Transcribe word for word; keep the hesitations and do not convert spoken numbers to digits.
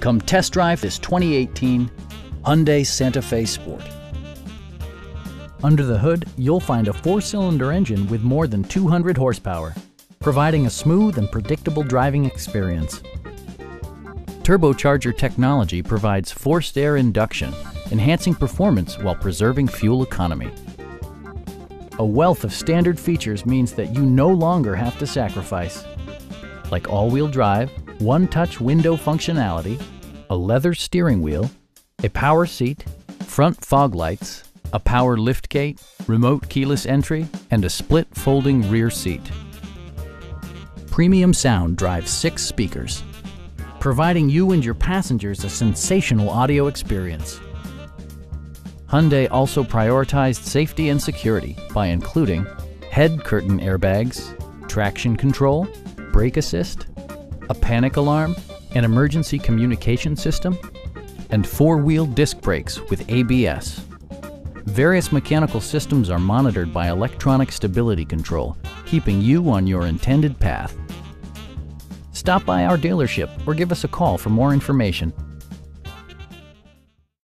Come test drive this twenty eighteen Hyundai Santa Fe Sport. Under the hood, you'll find a four-cylinder engine with more than two hundred horsepower, providing a smooth and predictable driving experience. Turbocharger technology provides forced air induction, enhancing performance while preserving fuel economy. A wealth of standard features means that you no longer have to sacrifice, like all-wheel drive, one-touch window functionality, a leather steering wheel, a power seat, front fog lights, a power liftgate, remote keyless entry, and a split folding rear seat. Premium sound drives six speakers, providing you and your passengers a sensational audio experience. Hyundai also prioritized safety and security by including head curtain airbags, traction control, brake assist, a panic alarm, an emergency communication system, and four-wheel disc brakes with A B S. Various mechanical systems are monitored by electronic stability control, keeping you on your intended path. Stop by our dealership or give us a call for more information.